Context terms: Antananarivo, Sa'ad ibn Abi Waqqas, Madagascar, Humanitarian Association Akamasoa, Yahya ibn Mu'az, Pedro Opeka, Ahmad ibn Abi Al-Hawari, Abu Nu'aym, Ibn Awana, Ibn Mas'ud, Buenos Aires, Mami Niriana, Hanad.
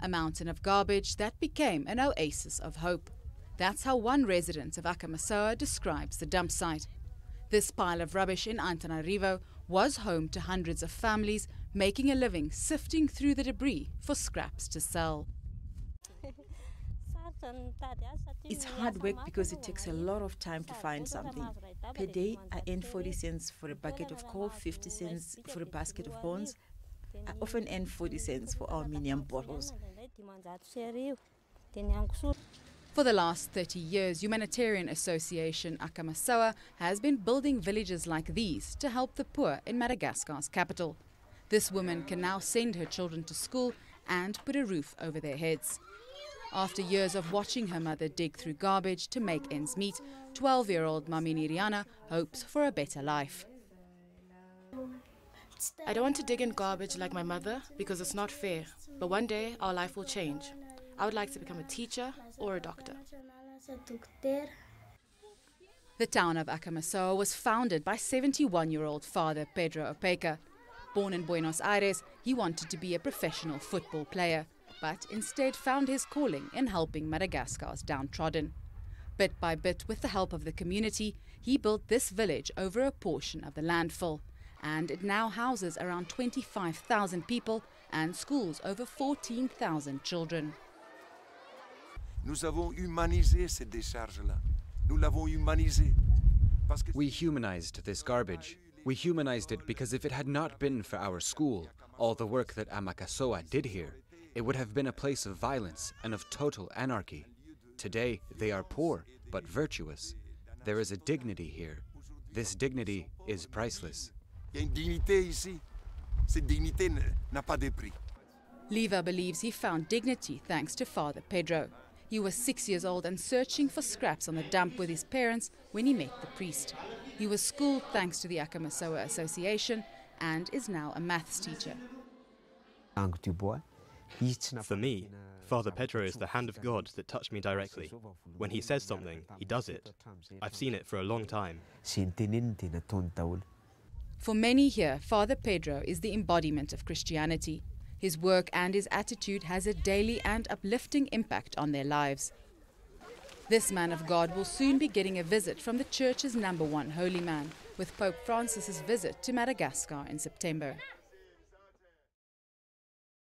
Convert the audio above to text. a mountain of garbage that became an oasis of hope. That's how one resident of Akamasoa describes the dump site. This pile of rubbish in Antananarivo was home to hundreds of families making a living sifting through the debris for scraps to sell. It's hard work because it takes a lot of time to find something. Per day, I earn 40 cents for a bucket of coal, 50 cents for a basket of bones. I often earn 40 cents for aluminium bottles. For the last 30 years, Humanitarian Association Akamasoa has been building villages like these to help the poor in Madagascar's capital. This woman can now send her children to school and put a roof over their heads. After years of watching her mother dig through garbage to make ends meet, 12-year-old Mami Niriana hopes for a better life. I don't want to dig in garbage like my mother because it's not fair, but one day our life will change. I would like to become a teacher or a doctor. The town of Akamasoa was founded by 71-year-old father Pedro Opeka. Born in Buenos Aires, he wanted to be a professional football player, but instead found his calling in helping Madagascar's downtrodden. Bit by bit, with the help of the community, he built this village over a portion of the landfill, and it now houses around 25,000 people and schools over 14,000 children. We humanized this garbage. We humanized it because if it had not been for our school, all the work that Akamasoa did here, it would have been a place of violence and of total anarchy. Today, they are poor, but virtuous. There is a dignity here. This dignity is priceless. Liva believes he found dignity thanks to Father Pedro. He was 6 years old and searching for scraps on the dump with his parents when he met the priest. He was schooled thanks to the Akamasoa Association and is now a maths teacher. For me, Father Pedro is the hand of God that touched me directly. When he says something, he does it. I've seen it for a long time. For many here, Father Pedro is the embodiment of Christianity. His work and his attitude has a daily and uplifting impact on their lives. This man of God will soon be getting a visit from the church's #1 holy man, with Pope Francis's visit to Madagascar in September.